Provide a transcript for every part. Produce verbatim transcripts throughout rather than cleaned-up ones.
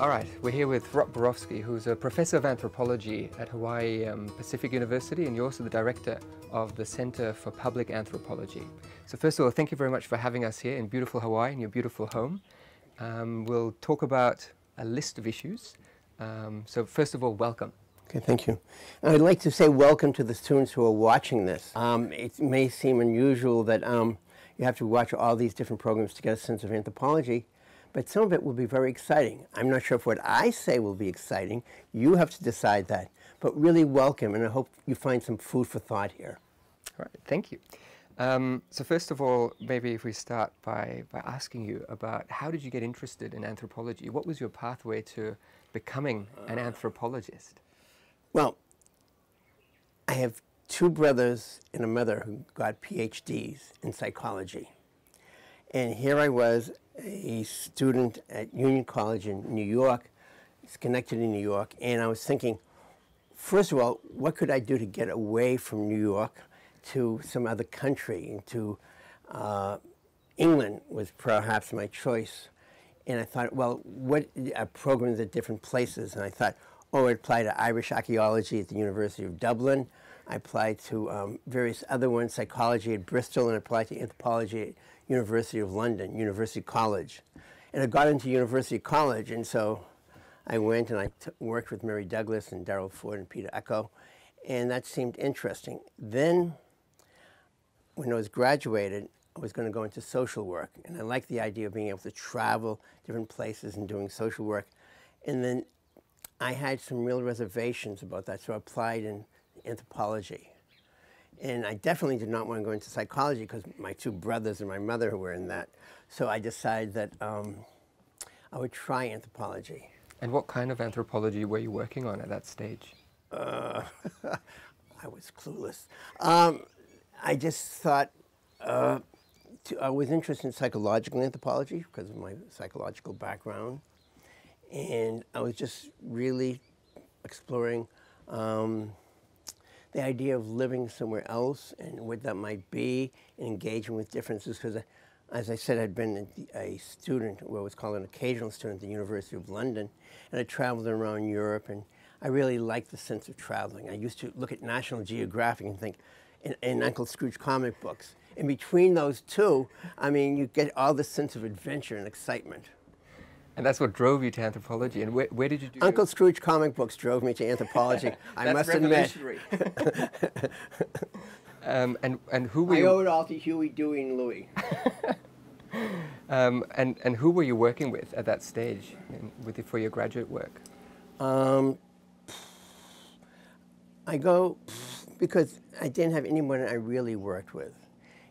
All right, we're here with Rob Borofsky, who's a professor of anthropology at Hawaii um, Pacific University, and you're also the director of the Center for Public Anthropology. So first of all, thank you very much for having us here in beautiful Hawaii, in your beautiful home. Um, we'll talk about a list of issues. Um, so first of all, welcome. Okay, thank you. I'd like to say welcome to the students who are watching this. Um, it may seem unusual that um, you have to watch all these different programs to get a sense of anthropology, but some of it will be very exciting. I'm not sure if what I say will be exciting. You have to decide that. But really welcome, and I hope you find some food for thought here. All right, thank you. Um, so first of all, maybe if we start by, by asking you about how did you get interested in anthropology? What was your pathway to becoming an anthropologist? Well, I have two brothers and a mother who got P H Ds in psychology. And here I was, a student at Union College in New York, Schenectady, New York, and I was thinking, first of all, what could I do to get away from New York to some other country? To uh, England was perhaps my choice. And I thought, well, what are programs at different places? And I thought, oh, I applied to Irish archaeology at the University of Dublin. I applied to um, various other ones, psychology at Bristol, and I applied to anthropology at University of London, University College. And I got into University College, and so I went and I t worked with Mary Douglas and Darrell Ford and Peter Echo, and that seemed interesting. Then, when I was graduated, I was going to go into social work, and I liked the idea of being able to travel different places and doing social work. And then I had some real reservations about that, so I applied in anthropology. And I definitely did not want to go into psychology because my two brothers and my mother were in that. So I decided that um, I would try anthropology. And what kind of anthropology were you working on at that stage? Uh, I was clueless. Um, I just thought, uh, to, I was interested in psychological anthropology because of my psychological background. And I was just really exploring um, the idea of living somewhere else and what that might be, and engaging with differences, because as I said, I'd been a student, what was called an occasional student at the University of London, and I traveled around Europe, and I really liked the sense of traveling. I used to look at National Geographic and think, and, and Uncle Scrooge comic books. And between those two, I mean, you get all the sense of adventure and excitement. And that's what drove you to anthropology. And where, where did you do? Uncle Scrooge comic books drove me to anthropology. I must admit. um, and and who were I you? owe it all to Huey, Dewey, and Louie. um, and and who were you working with at that stage, in, with for your graduate work? Um, I go because I didn't have anyone I really worked with,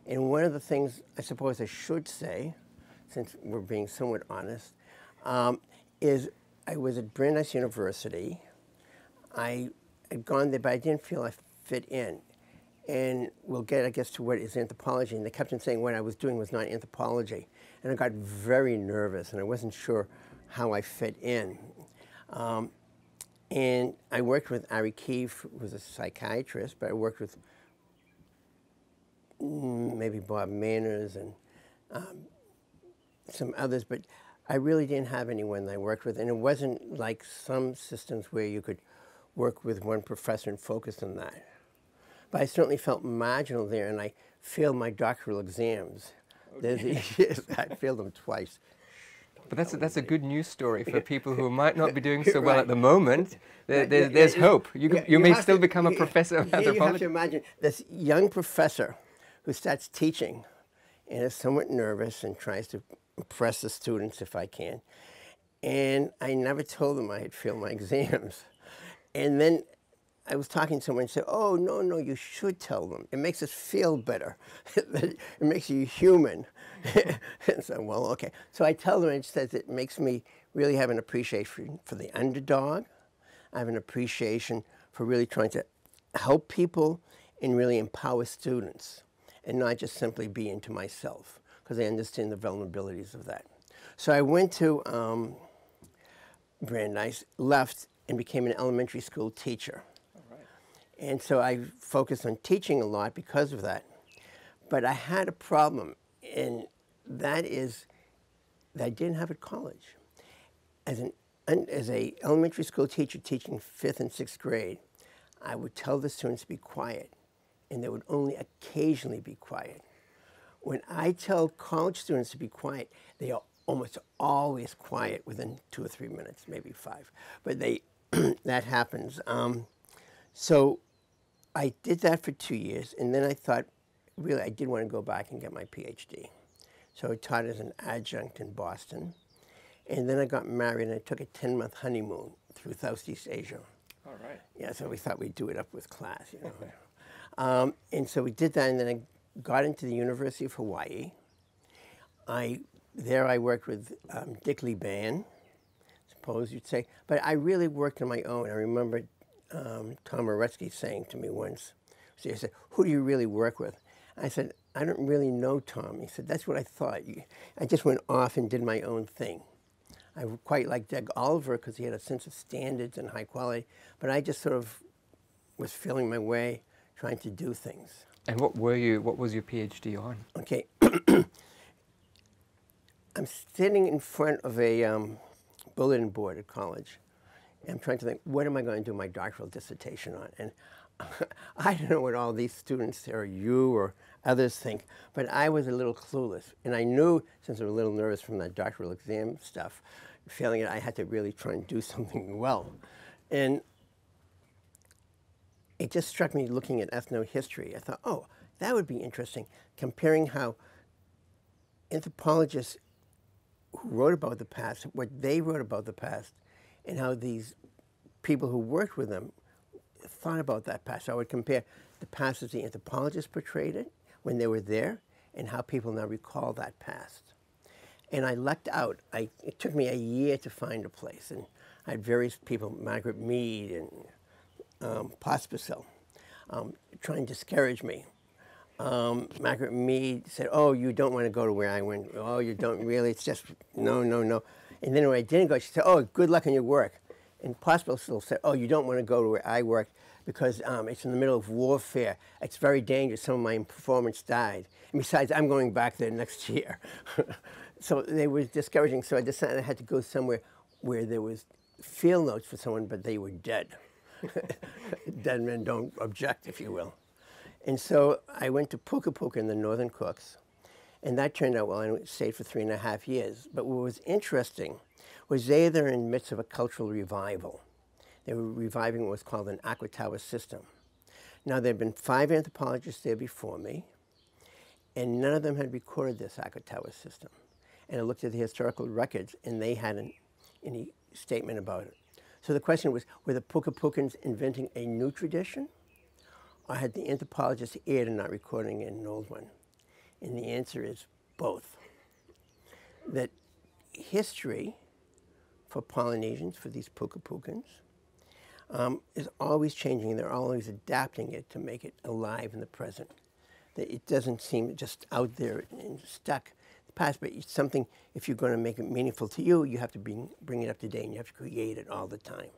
and one of the things I suppose I should say, since we're being somewhat honest. Um, is I was at Brandeis University. I had gone there, but I didn't feel I fit in. And we'll get, I guess, to what is anthropology. And they kept on saying what I was doing was not anthropology. And I got very nervous, and I wasn't sure how I fit in. Um, and I worked with Ari Keefe, who was a psychiatrist, but I worked with maybe Bob Manners and um, some others. But I really didn't have anyone that I worked with, and it wasn't like some systems where you could work with one professor and focus on that. But I certainly felt marginal there, and I failed my doctoral exams. Okay. There's a, I failed them twice. But that's a, that's a good news story for people who might not be doing so well right. at the moment. There, there, there's hope. You, you, you may still to, become a professor of anthropology. You have to imagine this young professor who starts teaching and is somewhat nervous and tries to impress the students if I can. And I never told them I had failed my exams. And then I was talking to someone and said, oh, no, no, you should tell them. It makes us feel better. It makes you human. And so, well, okay. So I tell them, and it says it makes me really have an appreciation for the underdog. I have an appreciation for really trying to help people and really empower students and not just simply be into myself, because I understand the vulnerabilities of that. So I went to um, Brandeis, left, and became an elementary school teacher. All right. And so I focused on teaching a lot because of that. But I had a problem, and that is that I didn't have it at college. As an and as a elementary school teacher teaching fifth and sixth grade, I would tell the students to be quiet, and they would only occasionally be quiet. When I tell college students to be quiet, they are almost always quiet within two or three minutes, maybe five. But they that happens. Um, so I did that for two years, and then I thought, really, I did want to go back and get my PhD. So I taught as an adjunct in Boston. And then I got married, and I took a ten-month honeymoon through Southeast Asia. All right. Yeah, so we thought we'd do it up with class, you know. um, and so we did that, and then I got into the University of Hawaii. I There I worked with um, Dick Lee Ban, suppose you'd say. But I really worked on my own. I remember um, Tom Oretzky saying to me once, so he said, who do you really work with? I said, I don't really know, Tom. He said, that's what I thought. I just went off and did my own thing. I quite liked Doug Oliver because he had a sense of standards and high quality, but I just sort of was feeling my way, trying to do things. And what were you, what was your PhD on? Okay. I'm sitting in front of a um, bulletin board at college, and I'm trying to think, what am I going to do my doctoral dissertation on? And I don't know what all these students, or you, or others think, but I was a little clueless. And I knew, since I was a little nervous from that doctoral exam stuff, failing it, I had to really try and do something well. And it just struck me looking at ethnohistory. I thought, oh, that would be interesting, comparing how anthropologists who wrote about the past, what they wrote about the past, and how these people who worked with them thought about that past. So I would compare the past as the anthropologists portrayed it when they were there, and how people now recall that past. And I lucked out. I, it took me a year to find a place, and I had various people, Margaret Mead and um, Pospisil, um, trying to discourage me. Um, Margaret Mead said, oh, you don't want to go to where I went. Oh, you don't really. It's just no, no, no. And then when I didn't go, she said, oh, good luck on your work. And Pospisil said, oh, you don't want to go to where I work because um, it's in the middle of warfare. It's very dangerous. Some of my informants died. And besides, I'm going back there next year. So they were discouraging. So I decided I had to go somewhere where there was field notes for someone, but they were dead. Dead men don't object, if you will. And so I went to Pukapuka in the northern Cooks, and that turned out well, and I stayed for three and a half years. But what was interesting was they were in the midst of a cultural revival. They were reviving what was called an Akutawa system. Now, there had been five anthropologists there before me, and none of them had recorded this Akutawa system. And I looked at the historical records, and they hadn't any statement about it. So the question was, were the Pukapukans inventing a new tradition? Or had the anthropologists erred in not recording in an old one? And the answer is both. That history for Polynesians, for these Pukapukans, um, is always changing. They're always adapting it to make it alive in the present. That it doesn't seem just out there and stuck in the past, but it's something, if you're going to make it meaningful to you, you have to bring, bring it up to date, and you have to create it all the time.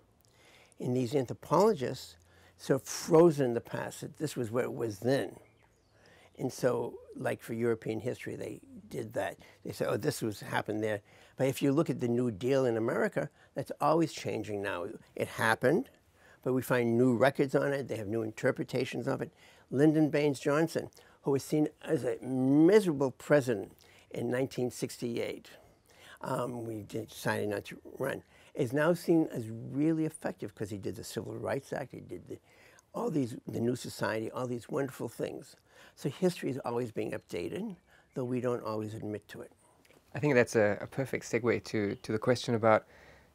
And these anthropologists, so frozen in the past, that this was what it was then. And so, like for European history, they did that. They said, oh, this was happened there. But if you look at the New Deal in America, that's always changing now. It happened, but we find new records on it. They have new interpretations of it. Lyndon Baines Johnson, who was seen as a miserable president in nineteen sixty-eight, um, we decided not to run, is now seen as really effective because he did the Civil Rights Act, he did the, all these, the New Society, all these wonderful things. So history is always being updated, though we don't always admit to it. I think that's a, a perfect segue to, to the question about,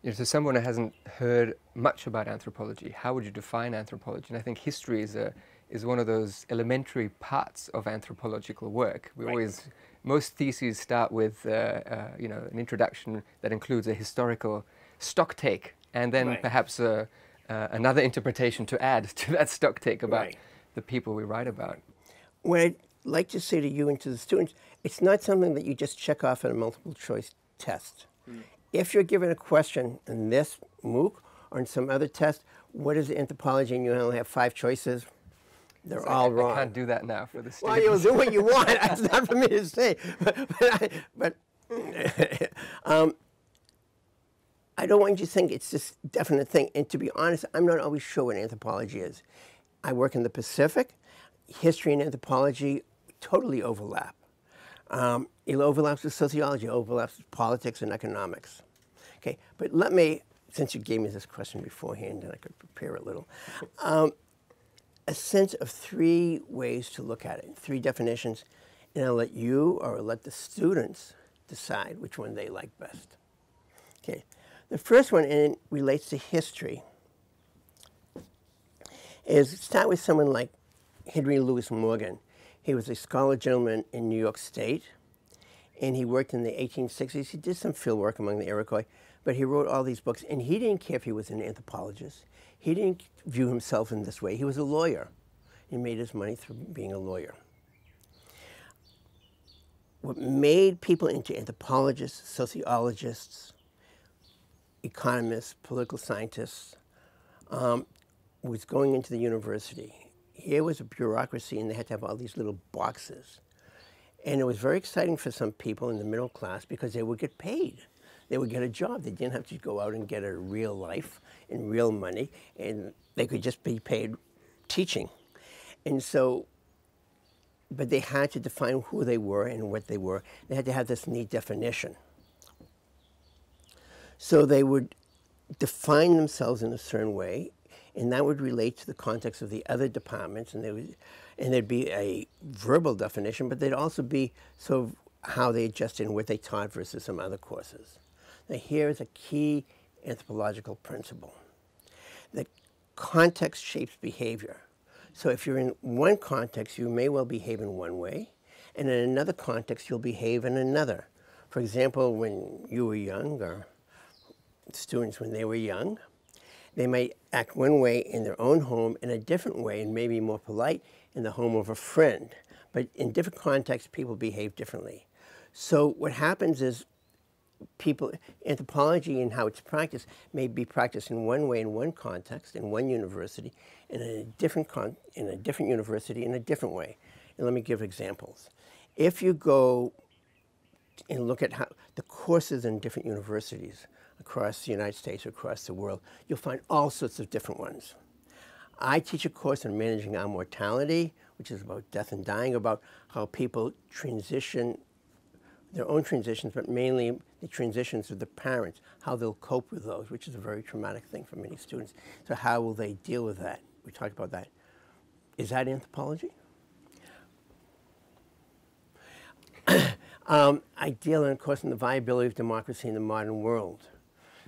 you know, to someone who hasn't heard much about anthropology, how would you define anthropology? And I think history is, a, is one of those elementary parts of anthropological work. We right. always, most theses start with, uh, uh, you know, an introduction that includes a historical stock take, and then right. perhaps uh, uh, another interpretation to add to that stock take about right. the people we write about. What I'd like to say to you and to the students, it's not something that you just check off in a multiple choice test. Mm. If you're given a question in this MOOC or in some other test, what is anthropology, and you only have five choices, they're so all I, wrong. I can't do that now for the students. Well, you'll do what you want. That's not for me to say. But, but, I, but um, I don't want you to think it's this definite thing. And to be honest, I'm not always sure what anthropology is. I work in the Pacific. History and anthropology totally overlap. Um, it overlaps with sociology, it overlaps with politics and economics. Okay, but let me, since you gave me this question beforehand and I could prepare a little, um, a sense of three ways to look at it, three definitions, and I'll let you or I'll let the students decide which one they like best. Okay, the first one, and it relates to history, is start with someone like Henry Louis Morgan. He was a scholar gentleman in New York State, and he worked in the eighteen sixties. He did some field work among the Iroquois, but he wrote all these books, and he didn't care if he was an anthropologist. He didn't view himself in this way. He was a lawyer. He made his money through being a lawyer. What made people into anthropologists, sociologists, economists, political scientists, um, was going into the university. Here was a bureaucracy, and they had to have all these little boxes. And it was very exciting for some people in the middle class because they would get paid. They would get a job. They didn't have to go out and get a real life and real money, and they could just be paid teaching. And so, but they had to define who they were and what they were. They had to have this neat definition. So they would define themselves in a certain way, and that would relate to the context of the other departments, and, they would, and there'd be a verbal definition, but there'd also be sort of how they adjusted and what they taught versus some other courses. Now here is a key anthropological principle, that context shapes behavior. So if you're in one context, you may well behave in one way, and in another context, you'll behave in another. For example, when you were young, or students when they were young, they might act one way in their own home in a different way and maybe more polite in the home of a friend. But in different contexts, people behave differently. So what happens is people, anthropology and how it's practiced may be practiced in one way in one context, in one university, and in a different, con in a different university in a different way. And let me give examples. If you go and look at how the courses in different universities across the United States, across the world, you'll find all sorts of different ones. I teach a course on managing our mortality, which is about death and dying, about how people transition, their own transitions, but mainly the transitions of the parents, how they'll cope with those, which is a very traumatic thing for many students. So how will they deal with that? We talked about that. Is that anthropology? um, I deal in a course on the viability of democracy in the modern world.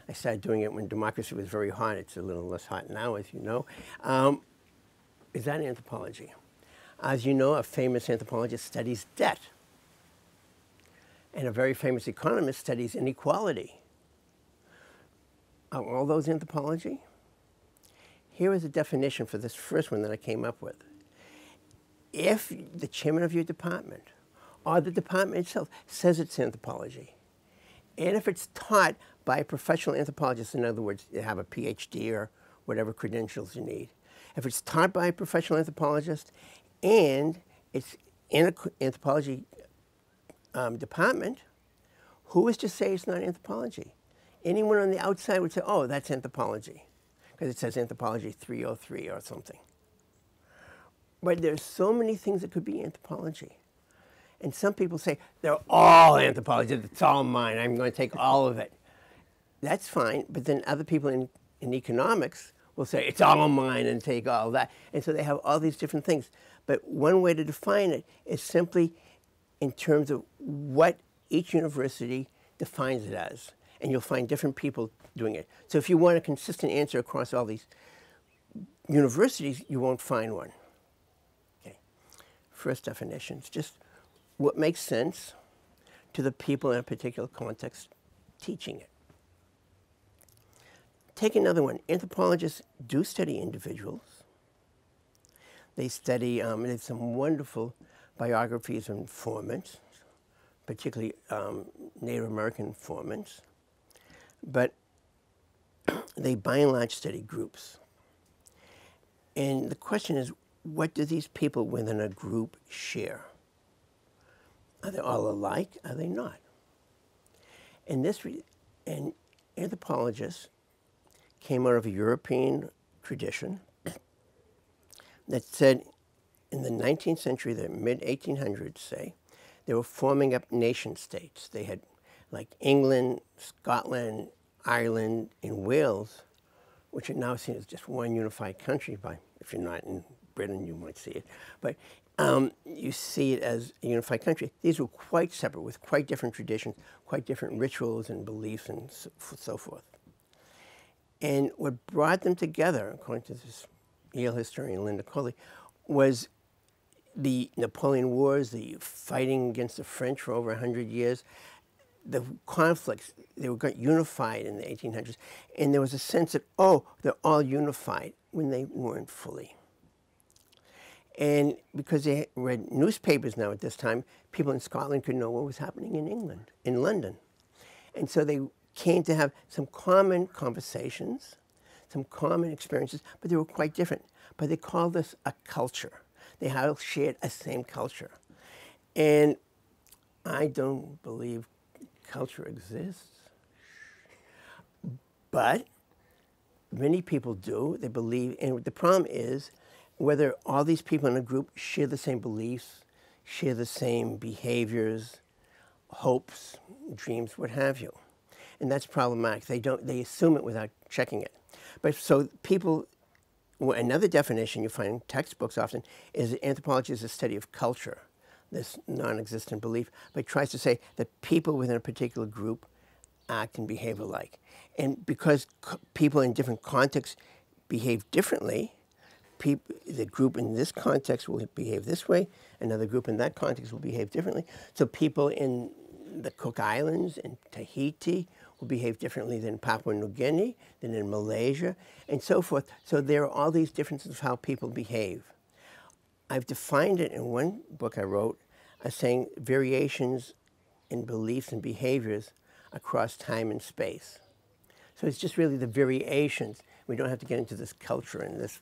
I started doing it when democracy was very hot. It's a little less hot now, as you know. Um, is that anthropology? As you know, a famous anthropologist studies debt. And a very famous economist studies inequality. Are all those anthropology? Here is a definition for this first one that I came up with. If the chairman of your department, or the department itself, says it's anthropology, and if it's taught by a professional anthropologist, in other words, you have a PhD or whatever credentials you need. If it's taught by a professional anthropologist and it's in an anthropology um, department, who is to say it's not anthropology? Anyone on the outside would say, oh, that's anthropology, because it says anthropology three oh three or something. But there's so many things that could be anthropology. And some people say, they're all anthropology, it's all mine, I'm going to take all of it. That's fine, but then other people in, in economics will say, it's all mine and take all that. And so they have all these different things. But one way to define it is simply in terms of what each university defines it as. And you'll find different people doing it. So if you want a consistent answer across all these universities, you won't find one. Okay. First definitions, just what makes sense to the people in a particular context teaching it. Take another one. Anthropologists do study individuals. They study, um, there's some wonderful biographies of informants, particularly um, Native American informants, but they by and large study groups. And the question is, what do these people within a group share? Are they all alike? Are they not? And this, re and anthropologists came out of a European tradition that said in the nineteenth century, the mid eighteen hundreds, say, they were forming up nation states. They had, like, England, Scotland, Ireland, and Wales, which are now seen as just one unified country. By, if you're not in Britain, you might see it. But um, you see it as a unified country. These were quite separate, with quite different traditions, quite different rituals and beliefs and so, so forth. And what brought them together, according to this Yale historian, Linda Colley, was the Napoleonic Wars, the fighting against the French for over one hundred years, the conflicts. They were unified in the eighteen hundreds. And there was a sense that, oh, they're all unified, when they weren't fully. And because they read newspapers now at this time, people in Scotland could know what was happening in England, in London. And so they came to have some common conversations, some common experiences, but they were quite different. But they called this a culture. They all shared a same culture. And I don't believe culture exists. But many people do. They believe, and the problem is whether all these people in a group share the same beliefs, share the same behaviors, hopes, dreams, what have you. And that's problematic. They don't, they assume it without checking it. But so people, well, another definition you find in textbooks often is that anthropology is the study of culture, this non-existent belief, but tries to say that people within a particular group act and behave alike. And because people in different contexts behave differently, people, the group in this context will behave this way, another group in that context will behave differently. So people in the Cook Islands and Tahiti will behave differently than Papua New Guinea, than in Malaysia, and so forth. So there are all these differences of how people behave. I've defined it in one book I wrote as saying variations in beliefs and behaviors across time and space. So it's just really the variations. We don't have to get into this culture and this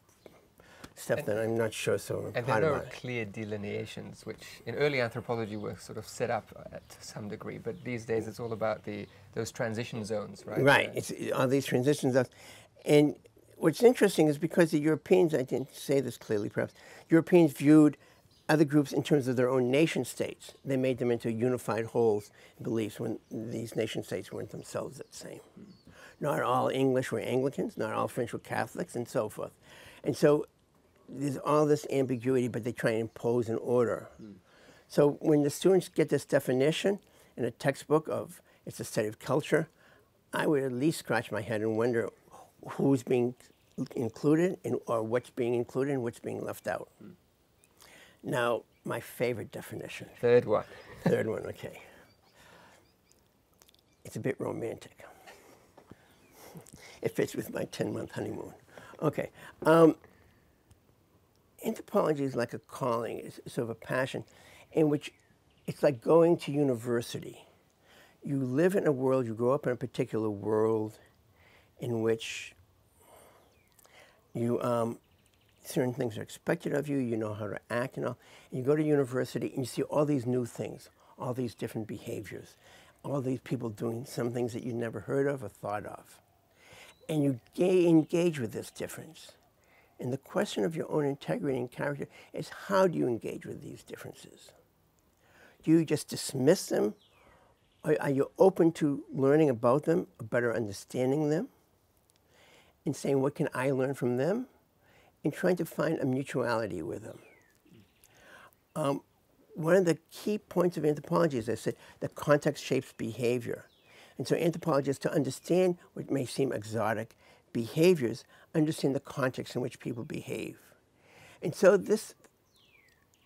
stuff and that I'm not sure so And there are no clear delineations, which in early anthropology were sort of set up at some degree, but these days it's all about the those transition zones, right? Right, it's all these transition zones. And what's interesting is because the Europeans, I didn't say this clearly perhaps, Europeans viewed other groups in terms of their own nation states. They made them into unified wholes and beliefs when these nation states weren't themselves the same. Not all English were Anglicans, not all French were Catholics, and so forth. And so there's all this ambiguity, but they try and impose an order. Mm. So when the students get this definition in a textbook of it's a study of culture, I would at least scratch my head and wonder who's being included and, or what's being included and what's being left out. Mm. Now, my favorite definition. Third one. Third one, okay. It's a bit romantic. It fits with my ten month honeymoon. Okay. Um, Anthropology is like a calling, it's sort of a passion, in which it's like going to university. You live in a world, you grow up in a particular world in which you, um, certain things are expected of you, you know how to act and all. And you go to university and you see all these new things, all these different behaviors, all these people doing some things that you never heard of or thought of. And you engage with this difference. And the question of your own integrity and character is, how do you engage with these differences? Do you just dismiss them? Or are you open to learning about them, better understanding them, and saying, what can I learn from them? And trying to find a mutuality with them. Um, one of the key points of anthropology is, as I said, that context shapes behavior. And so anthropologists, to understand what may seem exotic behaviors, understand the context in which people behave. And so this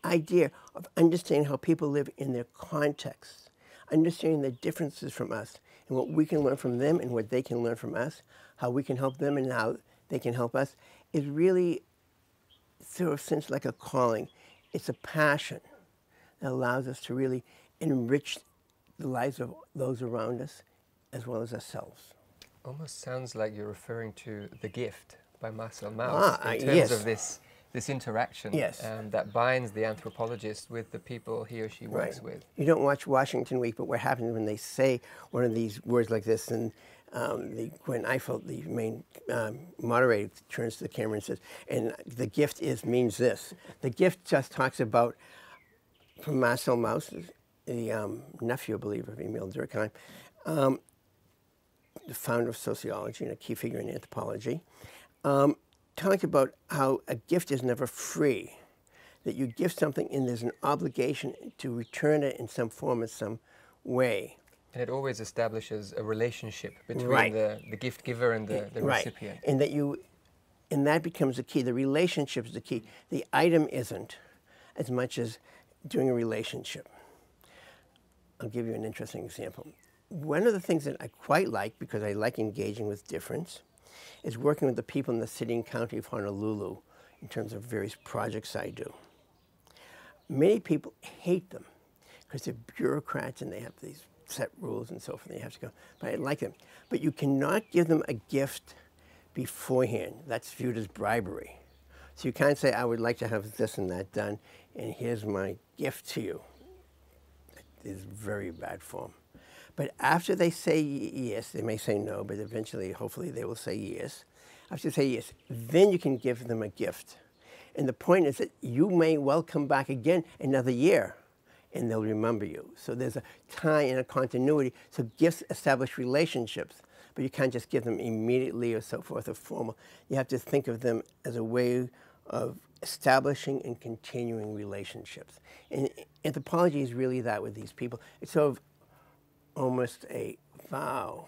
idea of understanding how people live in their context, understanding the differences from us, and what we can learn from them and what they can learn from us, how we can help them and how they can help us, is really sort of sense like a calling. It's a passion that allows us to really enrich the lives of those around us as well as ourselves. Almost sounds like you're referring to The Gift by Marcel Mauss ah, in terms yes. of this this interaction yes. um, that binds the anthropologist with the people he or she works right. with. You don't watch Washington Week, but what happens when they say one of these words like this, and um, the, when Eiffel, the main um, moderator, turns to the camera and says, and the gift is means this. The gift just talks about, from Marcel Mauss, the um, nephew, I believe, of Emile Durkheim, um, the founder of sociology and a key figure in anthropology, um, talked about how a gift is never free, that you give something and there's an obligation to return it in some form or some way. And it always establishes a relationship between right. the, the gift giver and the, the right. recipient. And that you, and that becomes the key. The relationship is the key. The item isn't, as much as doing a relationship. I'll give you an interesting example. One of the things that I quite like, because I like engaging with difference, is working with the people in the city and county of Honolulu in terms of various projects I do. Many people hate them because they're bureaucrats and they have these set rules and so forth, and they have to go, but I like them. But you cannot give them a gift beforehand. That's viewed as bribery. So you can't say, I would like to have this and that done, and here's my gift to you. That is very bad form. But after they say yes, they may say no, but eventually, hopefully, they will say yes. After they say yes, then you can give them a gift. And the point is that you may well come back again another year, and they'll remember you. So there's a tie and a continuity. So gifts establish relationships, but you can't just give them immediately or so forth or formal. You have to think of them as a way of establishing and continuing relationships. And anthropology is really that with these people. It's sort of almost a vow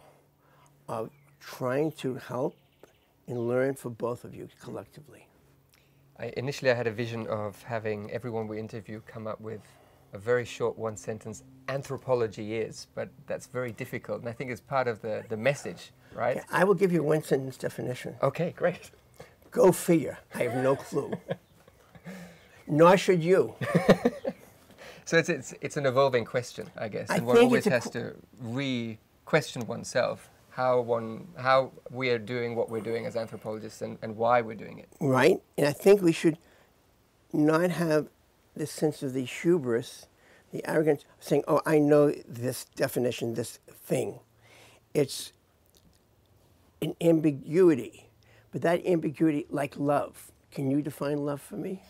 of trying to help and learn for both of you collectively. I, initially I had a vision of having everyone we interview come up with a very short one sentence, anthropology is, but that's very difficult, and I think it's part of the, the message, right? Okay, I will give you one sentence definition. Okay, great. Go figure, I have no clue. Nor should you. So it's, it's, it's an evolving question, I guess, and I one always has to re-question oneself, how, one, how we are doing what we're doing as anthropologists and, and why we're doing it. Right, and I think we should not have this sense of the hubris, the arrogance, saying, oh, I know this definition, this thing. It's an ambiguity, but that ambiguity, like love, can you define love for me?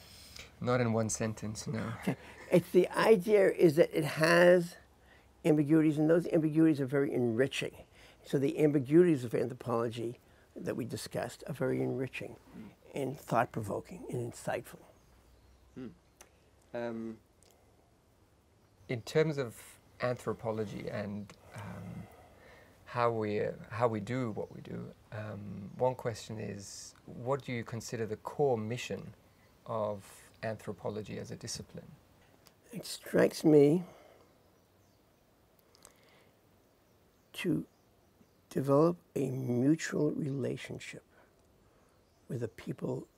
Not in one sentence, no. Okay. It's the idea is that it has ambiguities, and those ambiguities are very enriching. So the ambiguities of anthropology that we discussed are very enriching mm. and thought-provoking and insightful. Mm. Um, in terms of anthropology and um, how we uh, how we do what we do, um, one question is, what do you consider the core mission of anthropology as a discipline? It strikes me to develop a mutual relationship with the people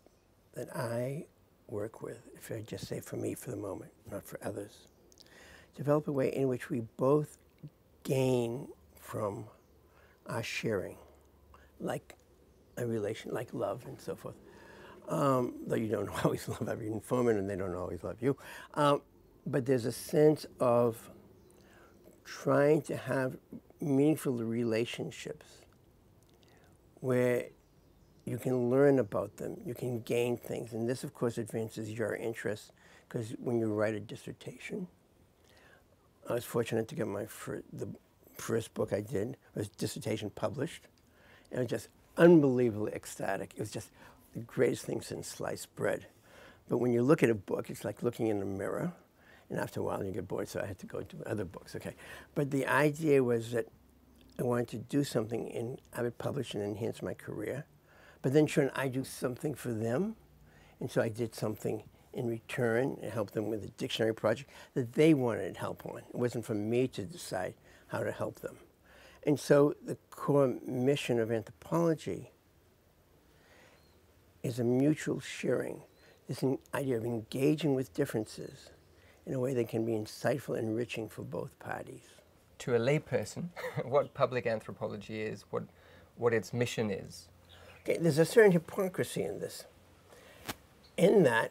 that I work with, if I just say for me for the moment, not for others. Develop a way in which we both gain from our sharing, like a relation, like love and so forth. Um, though you don't always love every informant and they don't always love you. Um, But there's a sense of trying to have meaningful relationships where you can learn about them, you can gain things. And this, of course, advances your interests, because when you write a dissertation, I was fortunate to get my fir the first book I did, was dissertation published, and it was just unbelievably ecstatic. It was just the greatest thing since sliced bread. But when you look at a book, it's like looking in a mirror. And after a while, you get bored, so I had to go to other books, okay. But the idea was that I wanted to do something, and I would publish and enhance my career. But then, sure, I do something for them, and so I did something in return and helped them with a dictionary project that they wanted help on. It wasn't for me to decide how to help them. And so the core mission of anthropology is a mutual sharing, this idea of engaging with differences in a way that can be insightful and enriching for both parties. To a layperson, what public anthropology is, what, what its mission is. Okay, there's a certain hypocrisy in this. In that,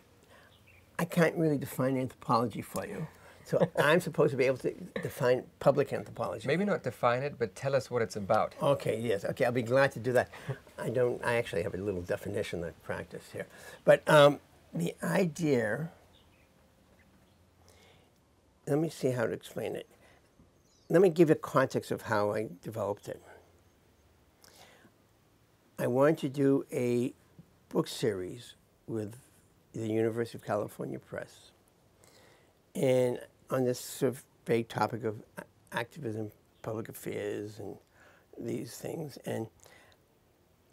I can't really define anthropology for you, So I'm supposed to be able to define public anthropology. Maybe not define it, but tell us what it's about. Okay, yes. Okay, I'll be glad to do that. I don't, I actually have a little definition that I practice here. But um, the idea, let me see how to explain it. Let me give you context of how I developed it. I wanted to do a book series with the University of California Press, and on this sort of vague topic of activism, public affairs, and these things, and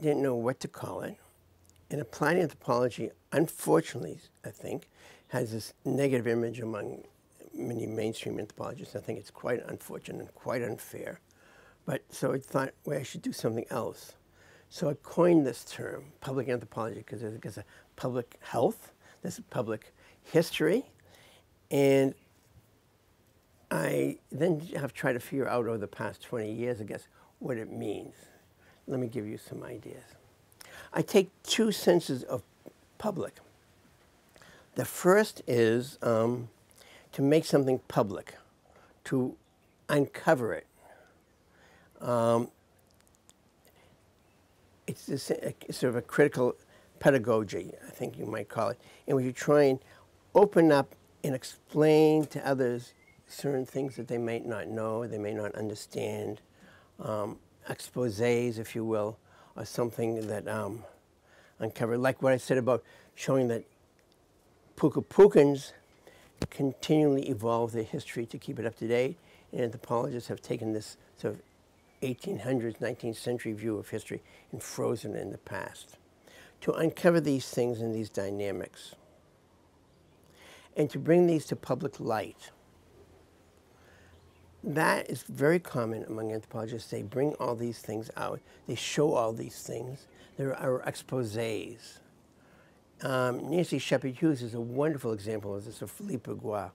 didn't know what to call it. And applied anthropology, unfortunately, I think, has this negative image among many mainstream anthropologists. I think it's quite unfortunate and quite unfair. But so I thought, well, I should do something else. So I coined this term, public anthropology, because there's a public health, there's a public history, and I then have tried to figure out over the past twenty years, I guess, what it means. Let me give you some ideas. I take two senses of public. The first is um, to make something public, to uncover it. Um, It's this, uh, sort of a critical pedagogy, I think you might call it, in which you try and open up and explain to others certain things that they might not know, they may not understand, um, exposés, if you will, or something that um, uncovered. Like what I said about showing that Pukapukans continually evolve their history to keep it up to date, and anthropologists have taken this sort of eighteen hundreds, nineteenth century view of history and frozen in the past, to uncover these things and these dynamics, and to bring these to public light. That is very common among anthropologists. They bring all these things out. They show all these things. There are exposés. Um, Nancy Shepherd Hughes is a wonderful example of this, of Philippe Gouard,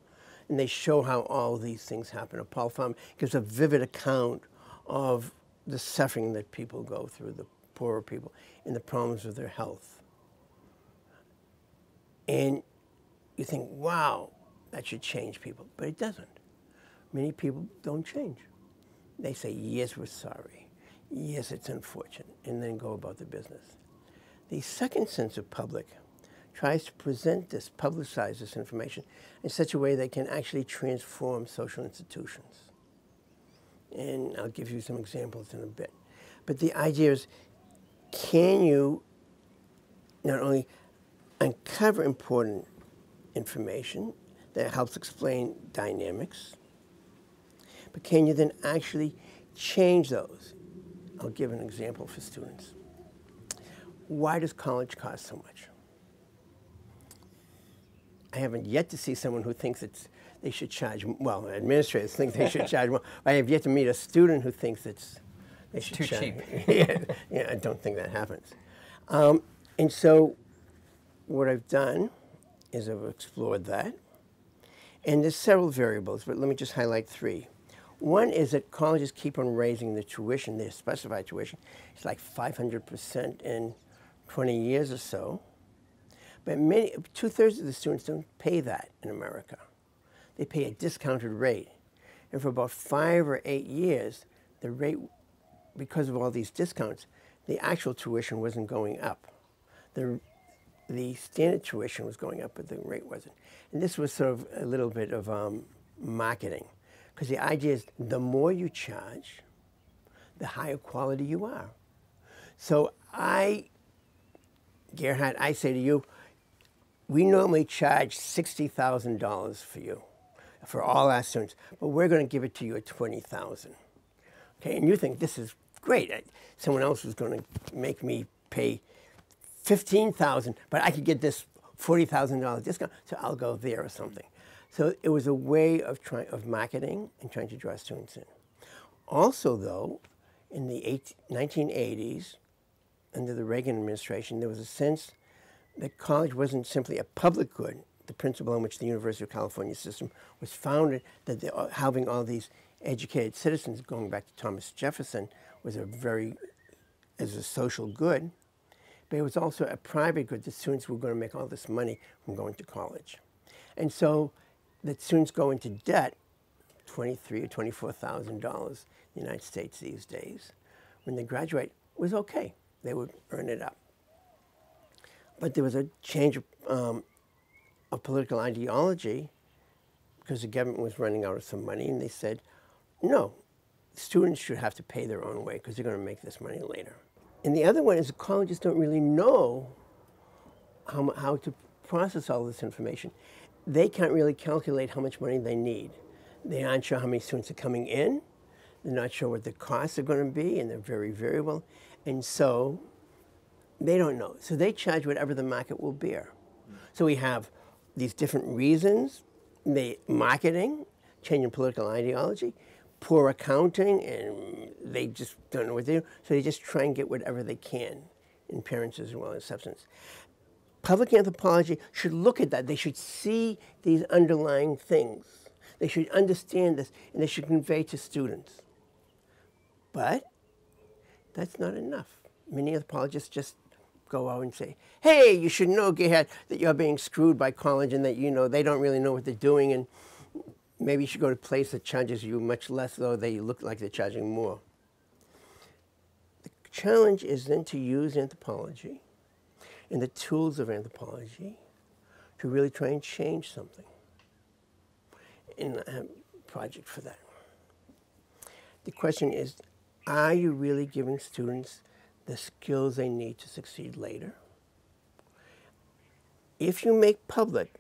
and they show how all these things happen. Paul Farmer gives a vivid account of the suffering that people go through, the poorer people, and the problems with their health. And you think, wow, that should change people. But it doesn't. Many people don't change. They say, yes, we're sorry. Yes, it's unfortunate, and then go about their business. The second sense of public tries to present this, publicize this information in such a way that can actually transform social institutions. And I'll give you some examples in a bit. But the idea is, can you not only uncover important information that helps explain dynamics, but can you then actually change those? I'll give an example for students. Why does college cost so much? I haven't yet to see someone who thinks it's they should charge, well, administrators think they should charge more. I have yet to meet a student who thinks it's they should too charge. cheap. yeah, yeah, I don't think that happens. Um, and so what I've done is I've explored that. And there's several variables, but let me just highlight three. One is that colleges keep on raising the tuition, their specified tuition. It's like five hundred percent in twenty years or so. But many, two-thirds of the students don't pay that in America. They pay a discounted rate. And for about five or eight years, the rate, because of all these discounts, the actual tuition wasn't going up. The, the standard tuition was going up, but the rate wasn't. And this was sort of a little bit of um, marketing, because the idea is the more you charge, the higher quality you are. So I, Gerhard, I say to you, we normally charge sixty thousand dollars for you, for all our students, but we're going to give it to you at twenty thousand dollars. Okay, and you think this is great. Someone else is going to make me pay fifteen thousand dollars, but I could get this forty thousand dollar discount, so I'll go there or something. So it was a way of trying of marketing and trying to draw students in. Also, though, in the nineteen eighties, under the Reagan administration, there was a sense that college wasn't simply a public good, the principle on which the University of California system was founded, that they're having all these educated citizens, going back to Thomas Jefferson, was a very, as a social good, but it was also a private good. The students were going to make all this money from going to college. And so the students go into debt, twenty-three thousand or twenty-four thousand dollars in the United States these days. When they graduate, it was okay. They would earn it up. But there was a change of, um, of political ideology because the government was running out of some money, and they said, no, students should have to pay their own way because they're going to make this money later. And the other one is colleges don't really know how, how to process all this information. They can't really calculate how much money they need. They aren't sure how many students are coming in. They're not sure what the costs are going to be, and they're very variable. And so they don't know. So they charge whatever the market will bear. So we have these different reasons, the marketing, change in political ideology, poor accounting, and they just don't know what they do. So they just try and get whatever they can in appearance as well as substance. Public anthropology should look at that. They should see these underlying things. They should understand this, and they should convey to students. But that's not enough. Many anthropologists just go out and say, hey, you should know, Gehad, that you're being screwed by college and that, you know, they don't really know what they're doing, and maybe you should go to a place that charges you much less, though they look like they're charging more. The challenge is then to use anthropology and the tools of anthropology to really try and change something. And I have a project for that. The question is, are you really giving students the skills they need to succeed later? If you make public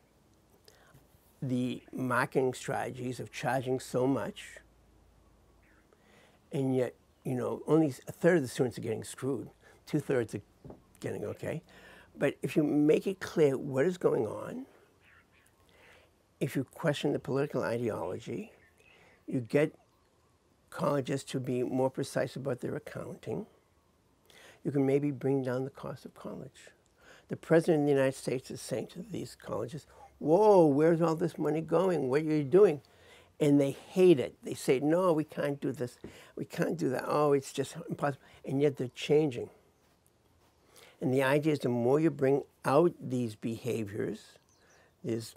the marketing strategies of charging so much, and yet, you know, only a third of the students are getting screwed, two thirds are getting okay. But if you make it clear what is going on, if you question the political ideology, you get colleges to be more precise about their accounting, you can maybe bring down the cost of college. The President of the United States is saying to these colleges, whoa, where's all this money going? What are you doing? And they hate it. They say, no, we can't do this. We can't do that. Oh, it's just impossible. And yet they're changing. And the idea is the more you bring out these behaviors, these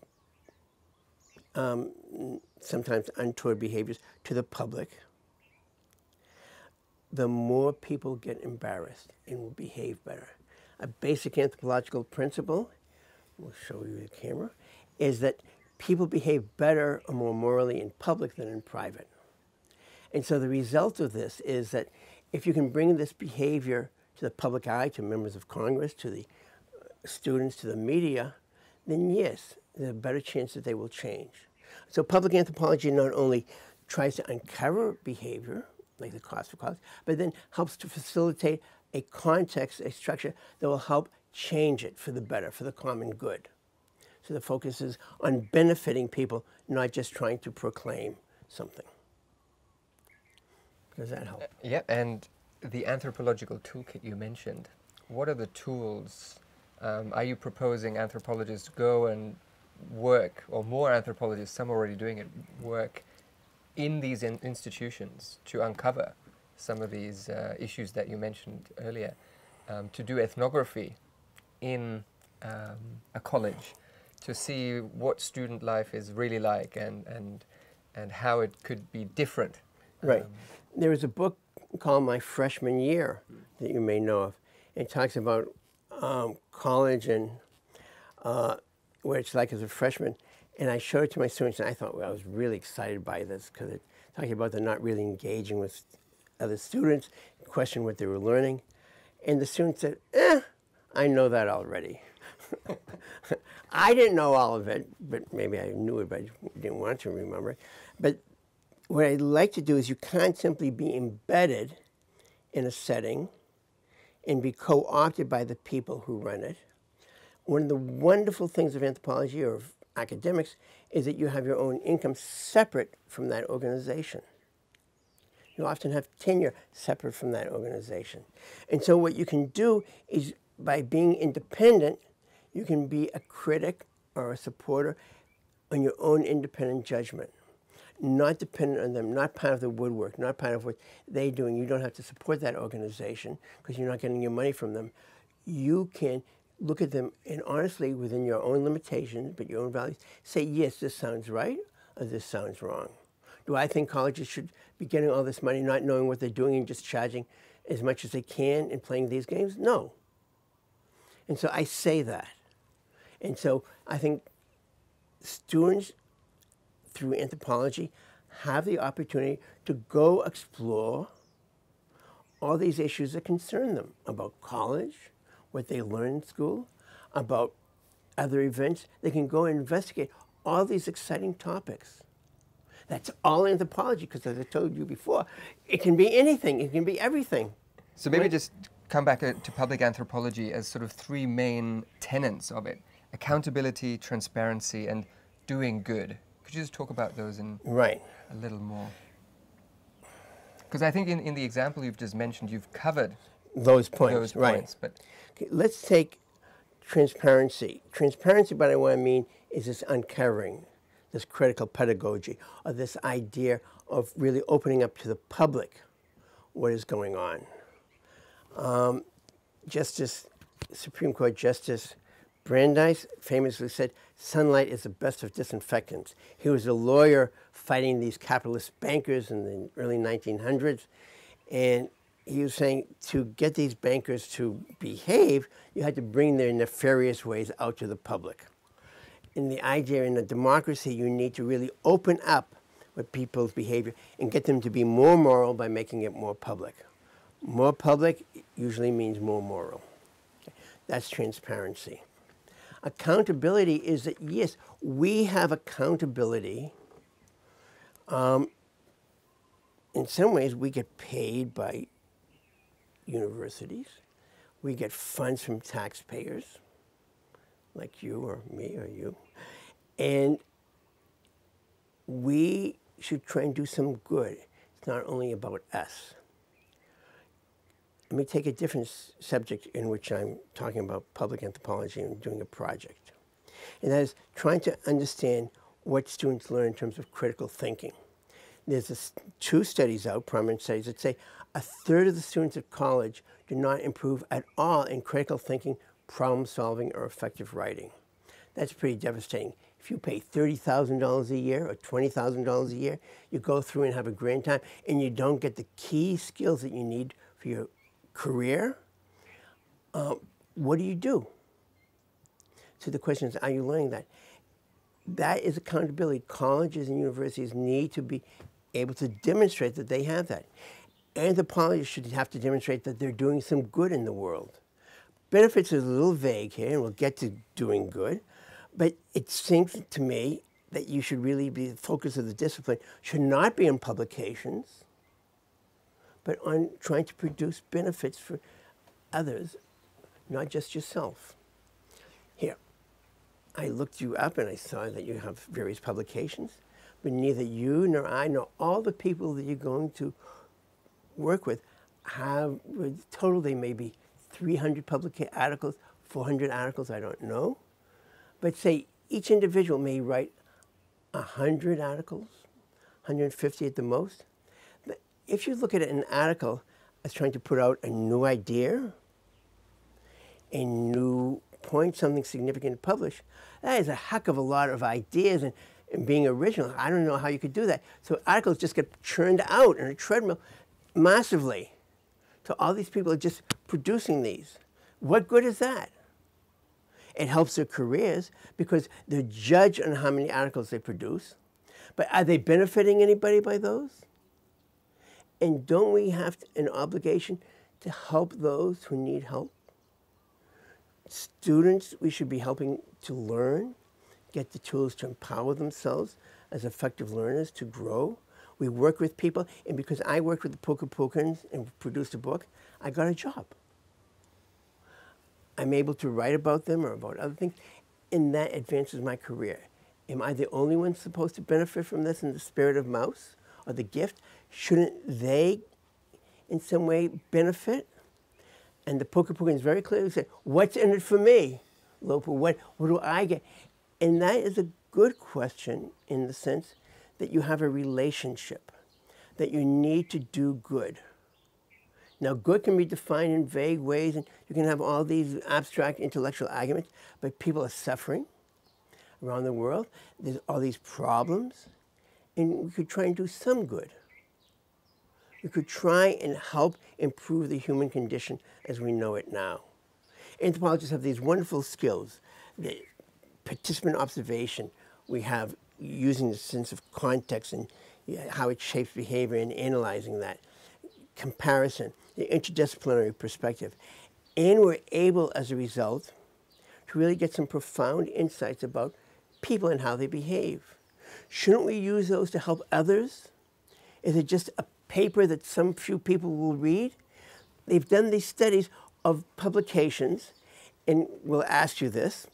Um, sometimes untoward behaviors, to the public, the more people get embarrassed and will behave better. A basic anthropological principle, we'll show you the camera, is that people behave better or more morally in public than in private. And so the result of this is that if you can bring this behavior to the public eye, to members of Congress, to the students, to the media, then yes, there's a better chance that they will change. So public anthropology not only tries to uncover behavior, like the cost of college, but then helps to facilitate a context, a structure that will help change it for the better, for the common good. So the focus is on benefiting people, not just trying to proclaim something. Does that help? Uh, yeah, and the anthropological toolkit you mentioned, what are the tools? Um, are you proposing anthropologists go and work, or more anthropologists, some already doing it, work in these in institutions to uncover some of these uh, issues that you mentioned earlier, um, to do ethnography in um, a college, to see what student life is really like and, and, and how it could be different? Right. Um, there is a book called My Freshman Year that you may know of. It talks about um, college and uh, what it's like as a freshman, and I showed it to my students, and I thought, well, I was really excited by this because it talking about them not really engaging with other students, question what they were learning, and the students said, eh, I know that already. I didn't know all of it, but maybe I knew it, but I didn't want to remember it. But what I like to do is you can't simply be embedded in a setting and be co-opted by the people who run it. One of the wonderful things of anthropology or of academics is that you have your own income separate from that organization. You often have tenure separate from that organization. And so what you can do is, by being independent, you can be a critic or a supporter on your own independent judgment, not dependent on them, not part of the woodwork, not part of what they're doing. You don't have to support that organization because you're not getting your money from them. You can look at them and honestly, within your own limitations, but your own values, say, yes, this sounds right or this sounds wrong. Do I think colleges should be getting all this money, not knowing what they're doing and just charging as much as they can and playing these games? No. And so I say that. And so I think students, through anthropology, have the opportunity to go explore all these issues that concern them about college, what they learn in school, about other events. They can go and investigate all these exciting topics. That's all anthropology, because as I told you before, it can be anything, it can be everything. So maybe right? just come back to public anthropology as sort of three main tenets of it: accountability, transparency, and doing good. Could you just talk about those in right. a little more? Because I think in, in the example you've just mentioned, you've covered those points. Those points, right. But okay, let's take transparency. Transparency, by the way, I mean is this uncovering, this critical pedagogy, or this idea of really opening up to the public what is going on. Um, Justice, Supreme Court Justice Brandeis famously said, sunlight is the best of disinfectants. He was a lawyer fighting these capitalist bankers in the early nineteen hundreds. And he was saying to get these bankers to behave, you had to bring their nefarious ways out to the public. In the idea in a democracy, you need to really open up with people's behavior and get them to be more moral by making it more public. More public usually means more moral. Okay. That's transparency. Accountability is that, yes, we have accountability. Um, in some ways, we get paid by universities. We get funds from taxpayers, like you or me or you. And we should try and do some good. It's not only about us. Let me take a different subject in which I'm talking about public anthropology and doing a project. And that is trying to understand what students learn in terms of critical thinking. There's this, two studies out, prominent studies, that say a third of the students at college do not improve at all in critical thinking, problem solving, or effective writing. That's pretty devastating. If you pay thirty thousand dollars a year or twenty thousand dollars a year, you go through and have a grand time, and you don't get the key skills that you need for your career, uh, what do you do? So the question is, are you learning that? That is accountability. Colleges and universities need to be able to demonstrate that they have that. Anthropologists should have to demonstrate that they're doing some good in the world. Benefits is a little vague here, and we'll get to doing good, but it seems to me that you should really be, the focus of the discipline should not be on publications, but on trying to produce benefits for others, not just yourself. Here, I looked you up and I saw that you have various publications, but neither you nor I nor all the people that you're going to work with have, total they may be three hundred public articles, four hundred articles, I don't know. But say each individual may write one hundred articles, one hundred fifty at the most. If you look at an article as trying to put out a new idea, a new point, something significant to publish, that is a heck of a lot of ideas and, and being original. I don't know how you could do that. So articles just get churned out in a treadmill massively. So all these people are just producing these. What good is that? It helps their careers because they're judged on how many articles they produce. But are they benefiting anybody by those? And don't we have to, an obligation to help those who need help? Students, we should be helping to learn, get the tools to empower themselves as effective learners to grow. We work with people, and because I worked with the Pukapukans and produced a book, I got a job. I'm able to write about them or about other things, and that advances my career. Am I the only one supposed to benefit from this in the spirit of Mauss or the gift? Shouldn't they, in some way, benefit? And the Pukapukans very clearly said, what's in it for me, Lopu? What, what do I get? And that is a good question in the sense that you have a relationship, that you need to do good. Now, good can be defined in vague ways, and you can have all these abstract intellectual arguments, but people are suffering around the world. There's all these problems, and we could try and do some good. We could try and help improve the human condition as we know it now. Anthropologists have these wonderful skills, the participant observation we have using the sense of context and how it shapes behavior and analyzing that, comparison, the interdisciplinary perspective. And we're able, as a result, to really get some profound insights about people and how they behave. Shouldn't we use those to help others? Is it just a paper that some few people will read? They've done these studies of publications, and we'll ask you this.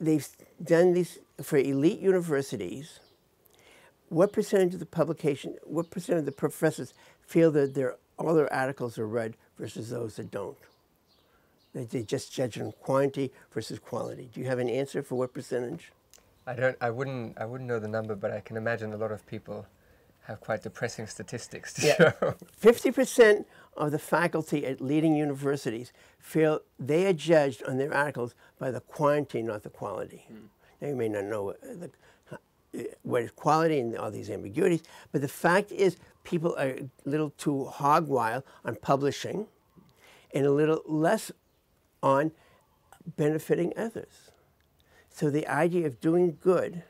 They've done these for elite universities. What percentage of the publication, what percent of the professors feel that their, all their articles are read versus those that don't? That they just judge on quantity versus quality. Do you have an answer for what percentage? I don't. I wouldn't. I wouldn't know the number, but I can imagine a lot of people have quite depressing statistics to yeah. show. Fifty percent of the faculty at leading universities feel they are judged on their articles by the quantity, not the quality. Mm. Now you may not know what, the, what is quality and all these ambiguities, but the fact is people are a little too hog wild on publishing and a little less on benefiting others. So the idea of doing good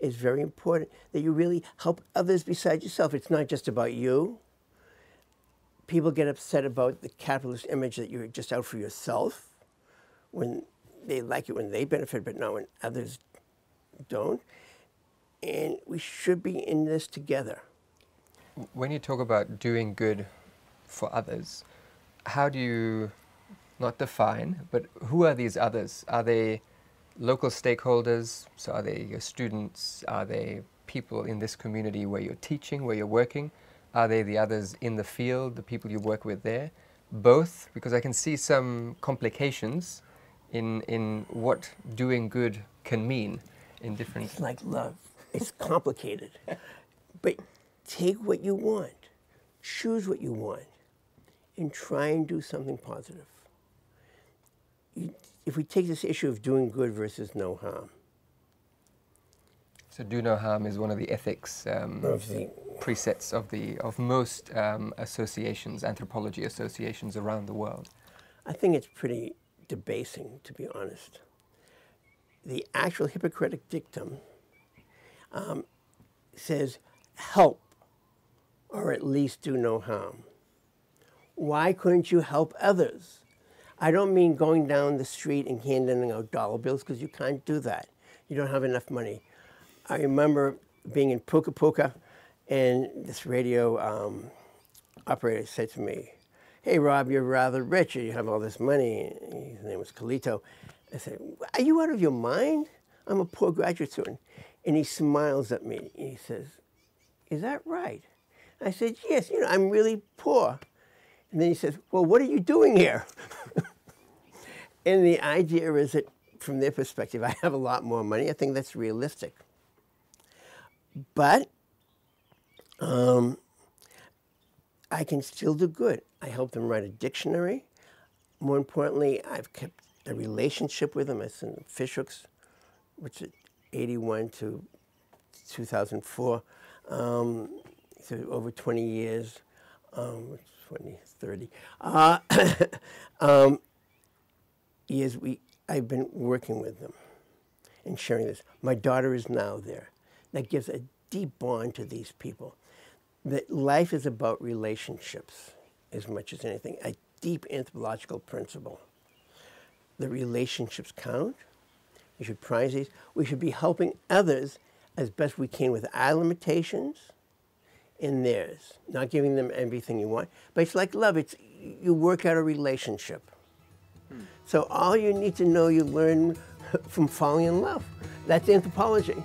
is very important, that you really help others besides yourself. It's not just about you. People get upset about the capitalist image that you're just out for yourself, when they like it when they benefit, but not when others don't. And we should be in this together. When you talk about doing good for others, how do you not define, but who are these others? Are they local stakeholders? So are they your students? Are they people in this community where you're teaching, where you're working? Are they the others in the field, the people you work with there? Both, because I can see some complications in, in what doing good can mean in different... It's like love. It's complicated. But take what you want. Choose what you want. And try and do something positive. You, if we take this issue of doing good versus no harm. So do no harm is one of the ethics um, of the presets of, the, of most um, associations, anthropology associations around the world. I think it's pretty debasing, to be honest. The actual Hippocratic dictum um, says help, or at least do no harm. Why couldn't you help others? I don't mean going down the street and handing out dollar bills, because you can't do that. You don't have enough money. I remember being in Pukapuka, and this radio um, operator said to me, "Hey, Rob, you're rather rich. You have all this money." His name was Kalito. I said, "Are you out of your mind? I'm a poor graduate student." And he smiles at me. He says, "Is that right?" I said, "Yes, you know, I'm really poor." And then he says, "Well, what are you doing here?" And the idea is that, from their perspective, I have a lot more money. I think that's realistic. But um, I can still do good. I helped them write a dictionary. More importantly, I've kept a relationship with them. I sent them fish hooks, which is eighty-one to two thousand four, um, so over twenty years. Um, twenty, thirty uh, um, years we, I've been working with them and sharing this. My daughter is now there. That gives a deep bond to these people. That life is about relationships as much as anything, a deep anthropological principle. The relationships count. We should prize these. We should be helping others as best we can with our limitations in theirs, not giving them everything you want. But it's like love, it's you work out a relationship. Hmm. So all you need to know, you learn from falling in love. That's anthropology.